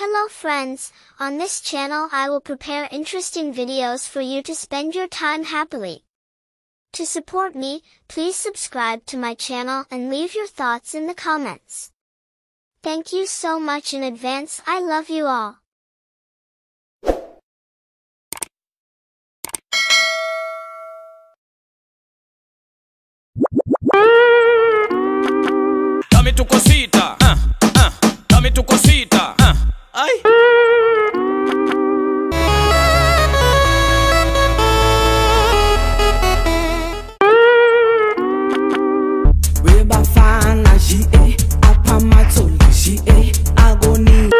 Hello friends, on this channel I will prepare interesting videos for you to spend your time happily. To support me, please subscribe to my channel and leave your thoughts in the comments. Thank you so much in advance. I love you all. Dame tu cosita, dame tu cosita, ay. We ba fana ji e, apamato ji e, agoni.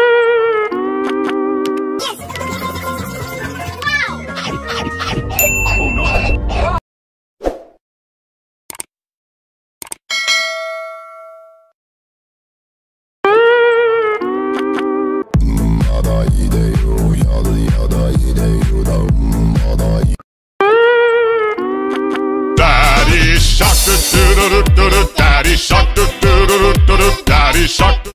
Daddy shark, do do do do do, daddy shark.